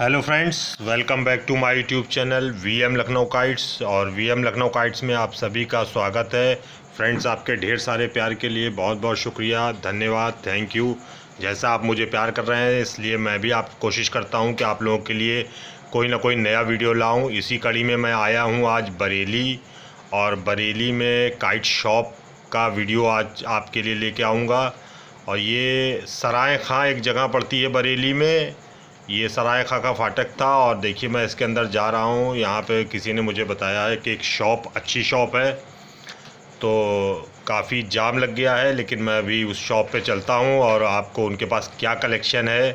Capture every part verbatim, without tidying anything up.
Hello friends, welcome back to my YouTube channel VM Lucknow kites. और VM Lucknow kites में आप सभी का स्वागत है। फ्रेंड्स, आपके ढेर सारे प्यार के लिए बहुत बहुत शुक्रिया, धन्यवाद, थैंक यू। जैसा आप मुझे प्यार कर रहे हैं, इसलिए मैं भी आप कोशिश करता हूं कि आप लोगों के लिए कोई ना कोई नया वीडियो लाऊँ। इसी कड़ी में मैं आया हूँ आज बरेली, और बरेली में काइट शॉप का वीडियो आज आपके लिए लेके आऊँगा। और ये सराय खां एक जगह पड़ती है बरेली में, ये सराय खां का फाटक था। और देखिए, मैं इसके अंदर जा रहा हूँ। यहाँ पे किसी ने मुझे बताया है कि एक शॉप, अच्छी शॉप है, तो काफ़ी जाम लग गया है, लेकिन मैं अभी उस शॉप पे चलता हूँ और आपको उनके पास क्या कलेक्शन है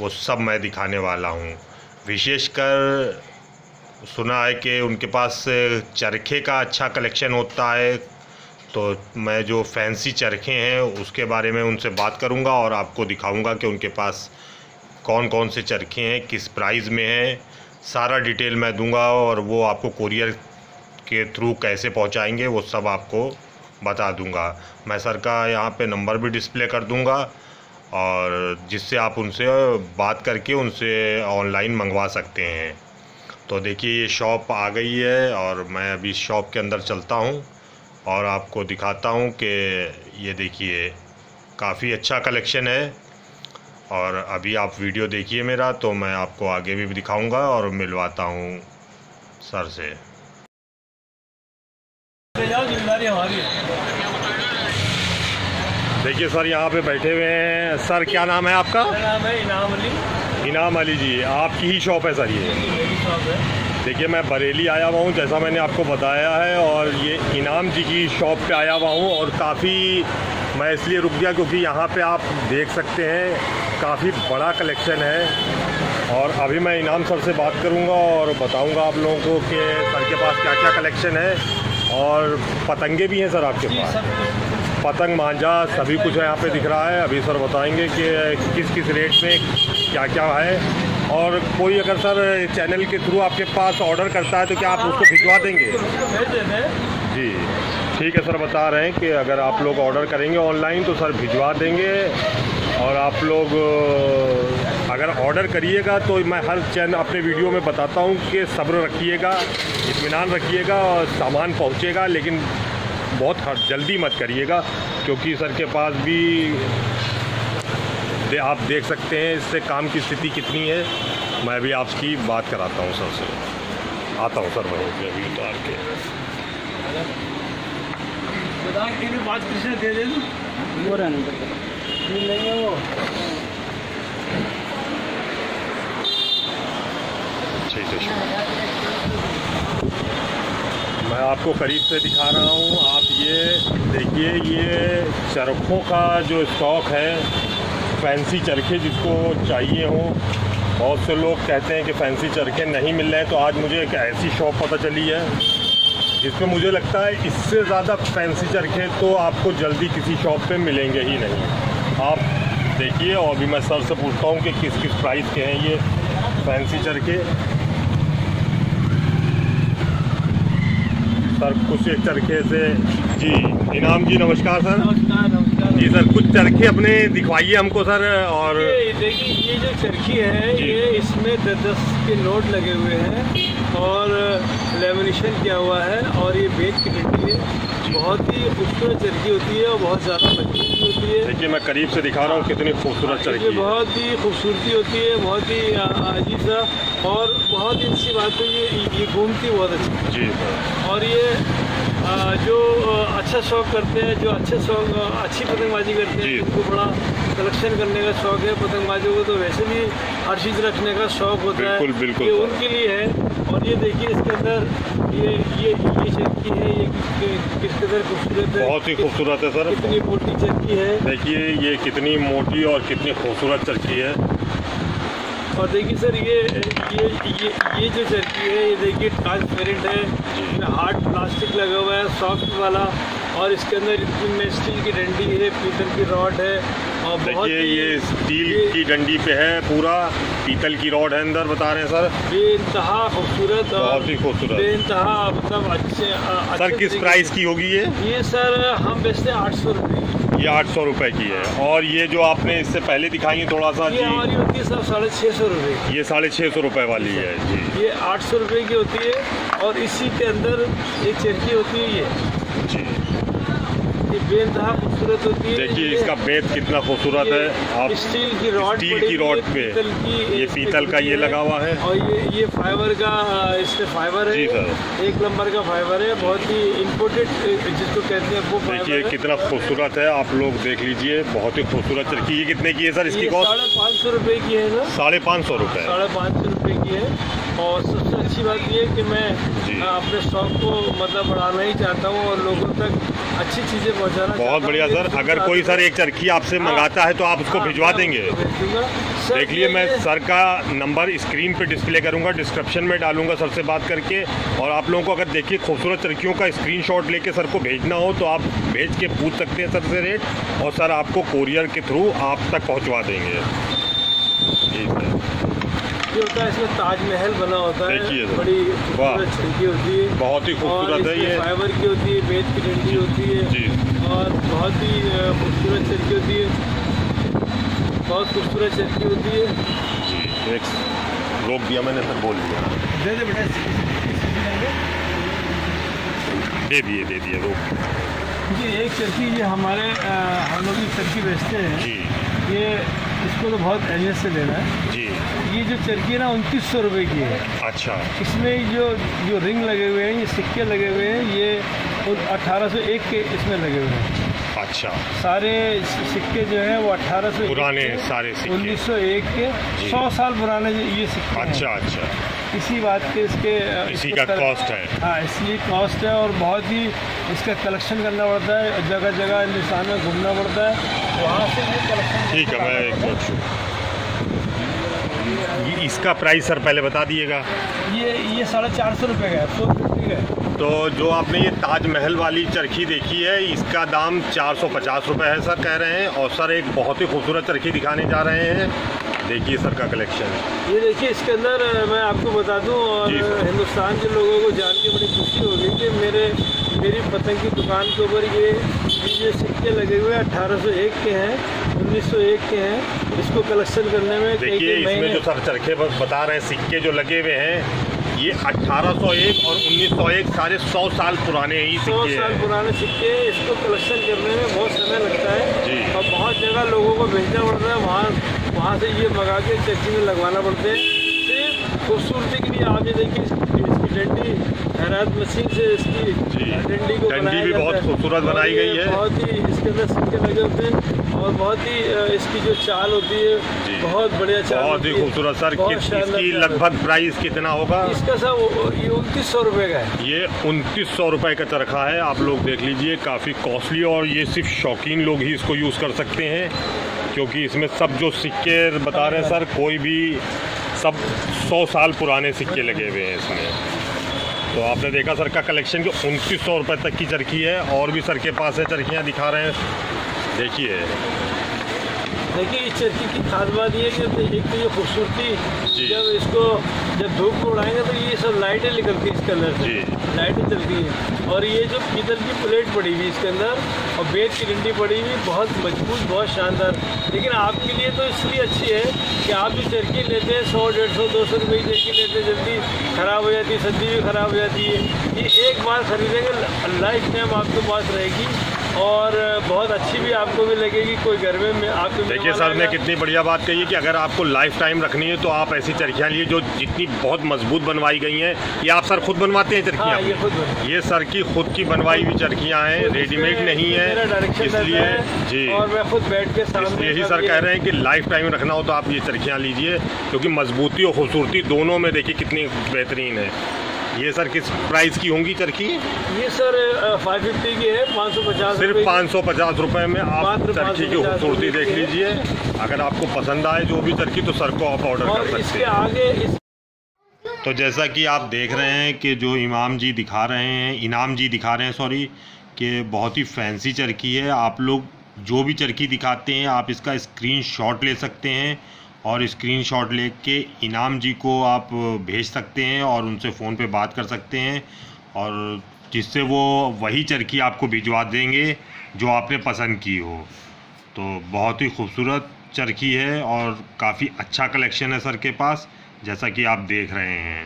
वो सब मैं दिखाने वाला हूँ। विशेषकर सुना है कि उनके पास चरखे का अच्छा कलेक्शन होता है, तो मैं जो फैंसी चरखे हैं उसके बारे में उनसे बात करूंगा और आपको दिखाऊंगा कि उनके पास कौन कौन से चरखे हैं, किस प्राइस में हैं, सारा डिटेल मैं दूंगा। और वो आपको कोरियर के थ्रू कैसे पहुंचाएंगे वो सब आपको बता दूंगा। मैं सर का यहाँ पे नंबर भी डिस्प्ले कर दूंगा, और जिससे आप उनसे बात करके उनसे ऑनलाइन मंगवा सकते हैं। तो देखिए, ये शॉप आ गई है और मैं अभी शॉप के अंदर चलता हूँ और आपको दिखाता हूँ कि ये देखिए काफ़ी अच्छा कलेक्शन है। और अभी आप वीडियो देखिए मेरा, तो मैं आपको आगे भी दिखाऊंगा और मिलवाता हूँ सर से। देखिए सर यहाँ पे बैठे हुए हैं। सर क्या नाम है आपका? नाम है इनाम अली। इनाम अली जी, आपकी ही शॉप है सर ये? मेरी शॉप है। देखिए, मैं बरेली आया हुआ हूँ जैसा मैंने आपको बताया है, और ये इनाम जी की शॉप पे आया हुआ हूँ। और काफ़ी मैं इसलिए रुक गया क्योंकि यहाँ पे आप देख सकते हैं काफ़ी बड़ा कलेक्शन है। और अभी मैं इनाम सर से बात करूँगा और बताऊँगा आप लोगों को कि सर के पास क्या क्या कलेक्शन है। और पतंगे भी हैं सर आपके पास? पतंग, मांझा सभी कुछ यहाँ पर दिख रहा है। अभी सर बताएँगे कि किस किस रेट में क्या क्या है। और कोई अगर सर चैनल के थ्रू आपके पास ऑर्डर करता है तो क्या आप उसको भिजवा देंगे? जी ठीक है सर, बता रहे हैं कि अगर आप लोग ऑर्डर करेंगे ऑनलाइन तो सर भिजवा देंगे। और आप लोग अगर ऑर्डर करिएगा तो मैं हर चैनल अपने वीडियो में बताता हूं कि सब्र रखिएगा, इत्मीनान रखिएगा और सामान पहुँचेगा, लेकिन बहुत जल्दी मत करिएगा क्योंकि सर के पास भी दे आप देख सकते हैं इससे काम की स्थिति कितनी है। मैं भी आपकी बात कराता हूं सर से, आता हूं सर मैं अभी उतार के। ठीक है, मैं आपको करीब से दिखा रहा हूं। आप ये देखिए, ये चरखों का जो स्टॉक है, फैंसी चरखे जिसको चाहिए हो। बहुत से लोग कहते हैं कि फैंसी चरखे नहीं मिल रहे हैं, तो आज मुझे एक ऐसी शॉप पता चली है जिसमें मुझे लगता है इससे ज़्यादा फैंसी चरखे तो आपको जल्दी किसी शॉप पे मिलेंगे ही नहीं। आप देखिए, और भी मैं सर से पूछता हूँ कि किस किस प्राइस के हैं ये फैंसी चरखे। सर कुछ एक चरखे से जी। इनाम जी नमस्कार सर। नमस्कार, नमस्कार जी सर। कुछ चरखे अपने दिखवाइए हमको सर। और ये देखिए, ये जो चरखी है ये इसमें दस दस के नोट लगे हुए हैं और लेमिनेशन किया हुआ है, और ये बेच की डंडी है। बहुत ही खूबसूरत चरखी होती है और बहुत ज़्यादा मजबूती होती है। देखिए, मैं करीब से दिखा रहा हूँ कितनी खूबसूरत चरखी। बहुत ही खूबसूरती होती है, बहुत ही अजीब सा, और बहुत ही अच्छी बात है ये ये घूमती बहुत अच्छी जी। और ये जो अच्छा शौक करते हैं, जो अच्छे शौक अच्छी पतंगबाजी करते हैं, उनको बड़ा कलेक्शन करने का शौक है। पतंगबाजों को तो वैसे भी हर चीज़ रखने का शौक होता है, बिल्कुल बिल्कुल ये उनके लिए है। और ये देखिए, इसके अंदर ये ये ये चरखी है, ये किस कदर खूबसूरत है, बहुत ही खूबसूरत है सर। कितनी मोटी चरखी है, देखिए ये कितनी मोटी और कितनी खूबसूरत चरखी है। और देखिए सर, ये ये ये ये जो चरखी है ये देखिए ट्रांसपेरेंट है, इसमें हार्ड प्लास्टिक लगा हुआ है सॉफ्ट वाला, और इसके अंदर इसमें स्टील की डंडी है, पीतल की रॉड है। और बहुत ये, ये स्टील ये, की डंडी पे है पूरा, पीतल की रॉड है अंदर, बता रहे हैं सर। बेइंतहा खूबसूरत, बहुत ही खूबसूरत, बेइंतहा मतलब अच्छे, अच्छे सर। किस प्राइस की होगी ये? ये सर हम बेचते हैं आठ सौ रुपये। ये आठ सौ रुपये की है। और ये जो आपने इससे पहले दिखाई है थोड़ा सा, ये हमारी होती है सर साढ़े छः सौ रुपये, ये साढ़े छः सौ रुपये वाली है जी, ये आठ सौ रुपये की होती है। और इसी के अंदर एक चरखी होती है ये जी, ये बेनतहा खूबसूरत होती है। देखिए इसका बेत कितना खूबसूरत है, आप स्टील की रॉड, स्टील की रॉड पे ये पीतल का ये लगा हुआ है। और ये ये फाइबर का, इससे फाइबर है जी सर, एक नंबर का फाइबर है, बहुत ही इम्पोर्टेड जिसको कहते हैं वो। देखिए कितना खूबसूरत है, आप लोग देख लीजिए, बहुत ही खूबसूरत चरखी। ये कितने की है सर इसकी कॉस्ट? साढ़े पाँच सौ रुपये की है सर, साढ़े पाँच सौ रुपये साढ़े पाँच सौ रुपये की है। और सबसे अच्छी बात यह है कि मैं अपने शौक को मतलब बढ़ाना ही चाहता हूँ और लोगों तक अच्छी चीज़ें पहुँचाना। बहुत बढ़िया सर, अगर कोई सर एक चरखी आपसे मंगाता है तो आप उसको भिजवा देंगे? देख लिए, मैं सर का नंबर स्क्रीन पे डिस्प्ले करूँगा, डिस्क्रिप्शन में डालूँगा सर से बात करके। और आप लोगों को अगर देखिए खूबसूरत चरखियों का स्क्रीनशॉट लेके सर को भेजना हो तो आप भेज के पूछ सकते हैं सर से रेट, और सर आपको कोरियर के थ्रू आप तक पहुँचवा देंगे। जी सर, होता है इसमें ताजमहल बना होता है, बड़ी चरखी होती है, बहुत ही खूबसूरत है ये, फाइबर की होती है, बेत की डंडी होती है, और बहुत ही खूबसूरत चरखी होती है, बहुत खूबसूरत चरखी होती है जी। एक रोक दिया मैंने सर, बोल दिया दे दे बेटा, दे दिए दे दिए रोक जी। एक चरखी ये हमारे हम लोग चरखी बेचते हैं जी, ये इसको तो बहुत अहमियत से लेना है जी। ये जो चरखी है ना उनतीस सौ रुपये की है। अच्छा, इसमें जो जो रिंग लगे हुए हैं, ये सिक्के लगे हुए हैं, ये अठारह सौ एक के इसमें लगे हुए हैं। अच्छा, सारे सिक्के जो हैं वो अठारह सौ पुराने, सारे उन्नीस सौ एक के, सौ साल पुराने ये सिक्के। अच्छा अच्छा, इसी बात के इसके इसी इसका का कॉस्ट है। हाँ, इसलिए कॉस्ट है, और बहुत ही इसका कलेक्शन करना पड़ता है, जगह जगह हिंदुस्तान में घूमना पड़ता है, वहाँ से ये कलेक्शन। ठीक है, मैं एक ये इसका प्राइस सर पहले बता दिएगा। ये ये साढ़े चार सौ रुपये का है, ठीक है। तो जो आपने ये ताजमहल वाली चरखी देखी है, इसका दाम चार सौ पचास रुपये है सर कह रहे हैं। और सर एक बहुत ही खूबसूरत चरखी दिखाने जा रहे हैं, देखिए सर का कलेक्शन। ये देखिए, इसके अंदर मैं आपको बता दूं, और हिंदुस्तान के लोगों को जान के बड़ी खुशी होगी कि मेरे मेरी पतंग की दुकान के ऊपर ये ये सिक्के लगे हुए अठारह सौ एक के हैं, उन्नीस सौ एक के हैं। इसको कलेक्शन करने में देखिए, इसमें जो सर चरखे बता रहे हैं, सिक्के जो लगे हुए हैं, ये अठारह सौ एक और उन्नीस सौ एक सारे सौ साल पुराने ही सिक्के हैं। सौ साल पुराने सिक्के, इसको कलेक्शन करने में बहुत समय लगता है जी, और बहुत जगह लोगों को भेजना पड़ता है, वहाँ वहाँ से ये मंगा के चरखी में लगवाना पड़ता है। सिर्फ खूबसूरती के लिए आप ये देखिए, इसकी डंडी हैरात मशीन से इसकी डंडी को डंडी भी बहुत खूबसूरत बनाई गई है, बहुत ही इसके अंदर सिक्के लगे होते हैं, और बहुत ही इसकी जो चाल होती है बहुत बढ़िया चाल, बहुत ही खूबसूरत। सर इसकी लगभग प्राइस कितना होगा? इसका सर ये उनतीस सौ रुपये का है, ये उनतीस सौ रुपये का चरखा है। आप लोग देख लीजिए, काफ़ी कॉस्टली, और ये सिर्फ शौकीन लोग ही इसको यूज़ कर सकते हैं, क्योंकि इसमें सब जो सिक्के बता रहे हैं सर, कोई भी सब सौ साल पुराने सिक्के लगे हुए हैं इसमें। तो आपने देखा सर का कलेक्शन कि उनतीस सौ रुपये तक की चरखी है। और भी सर के पास है चरखियाँ, दिखा रहे हैं, देखिए। देखिए इस चरखी की खास बात ये है कि एक तो ये खूबसूरती, जब इसको जब धूप में उड़ाएंगे तो ये सब लाइटें निकलती है इस कलर से, लाइटें चलती हैं। और ये जो पीतल की प्लेट पड़ी हुई इसके अंदर, और बेत की डंडी पड़ी हुई, बहुत मजबूत, बहुत शानदार। लेकिन आपके लिए तो इसलिए अच्छी है कि आप जो चरखी लेते हैं सौ डेढ़ सौ दो सौ रुपये की चरखी लेते हैं, जल्दी ख़राब हो जाती है, सब्जी भी ख़राब हो जाती है। ये एक बार खरीदेंगे, लाइफ टाइम आपके पास रहेगी, और बहुत अच्छी भी आपको भी लगेगी, कोई घर में आपको। देखिए सर ने कितनी बढ़िया बात कही है कि अगर आपको लाइफ टाइम रखनी है तो आप ऐसी चरखियाँ लिए जो जितनी बहुत मजबूत बनवाई गई हैं। ये आप सर खुद बनवाते हैं चरखियाँ? हाँ, ये खुद बनवाते हैं, ये सर की खुद की बनवाई हुई चरखियाँ हैं, रेडीमेड नहीं है, इसलिए जी। और मैं खुद बैठ के इसलिए ही सर कह रहे हैं कि लाइफ टाइम रखना हो तो आप ये चरखियाँ लीजिए, क्योंकि मजबूती और खूबसूरती दोनों में देखिए कितनी बेहतरीन है। ये सर किस प्राइस की होंगी चरखी? ये सर फाइव फिफ्टी की है, पाँच सौ पचास सिर्फ पाँच सौ पचास रुपये में आप चरखी की खूबसूरती देख लीजिए। अगर आपको पसंद आए जो भी चरखी तो सर को आप ऑर्डर कर सकते हैं। आगे इस... तो जैसा कि आप देख रहे हैं कि जो इमाम जी दिखा रहे हैं, इनाम जी दिखा रहे हैं सॉरी, कि बहुत ही फैंसी चरखी है। आप लोग जो भी चरखी दिखाते हैं आप इसका स्क्रीन शॉट ले सकते हैं, और स्क्रीन शॉट ले के इनाम जी को आप भेज सकते हैं और उनसे फ़ोन पे बात कर सकते हैं। और जिससे वो वही चरखी आपको भिजवा देंगे जो आपने पसंद की हो। तो बहुत ही खूबसूरत चरखी है और काफ़ी अच्छा कलेक्शन है सर के पास, जैसा कि आप देख रहे हैं।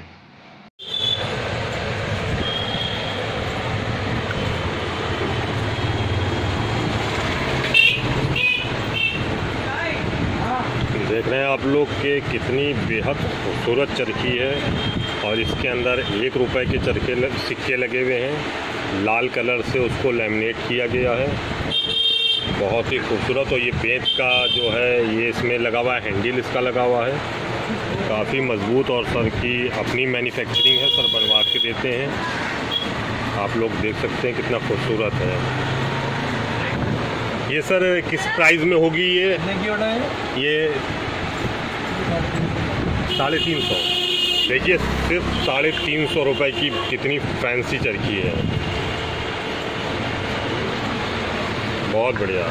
देख रहे हैं आप लोग के कितनी बेहद खूबसूरत चरखी है और इसके अंदर एक रुपए के चरखे लग, सिक्के लगे हुए हैं। लाल कलर से उसको लैमिनेट किया गया है, बहुत ही खूबसूरत। और ये बेंत का जो है ये इसमें लगा हुआ है, हैंडल इसका लगा हुआ है, काफ़ी मजबूत। और सर की अपनी मैन्युफैक्चरिंग है, सर बनवा के देते हैं। आप लोग देख सकते हैं कितना खूबसूरत है ये। सर किस प्राइस में होगी ये? ये साढ़े तीन सौ। देखिए सिर्फ साढ़े तीन सौ रुपये की कितनी फैंसी चरखी है, बहुत बढ़िया।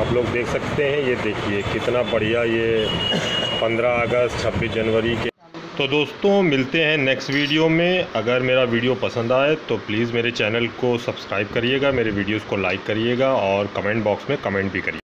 आप लोग देख सकते हैं, ये देखिए कितना बढ़िया। ये पंद्रह अगस्त छब्बीस जनवरी के। तो दोस्तों मिलते हैं नेक्स्ट वीडियो में। अगर मेरा वीडियो पसंद आए तो प्लीज़ मेरे चैनल को सब्सक्राइब करिएगा, मेरे वीडियोस को लाइक करिएगा और कमेंट बॉक्स में कमेंट भी करिएगा।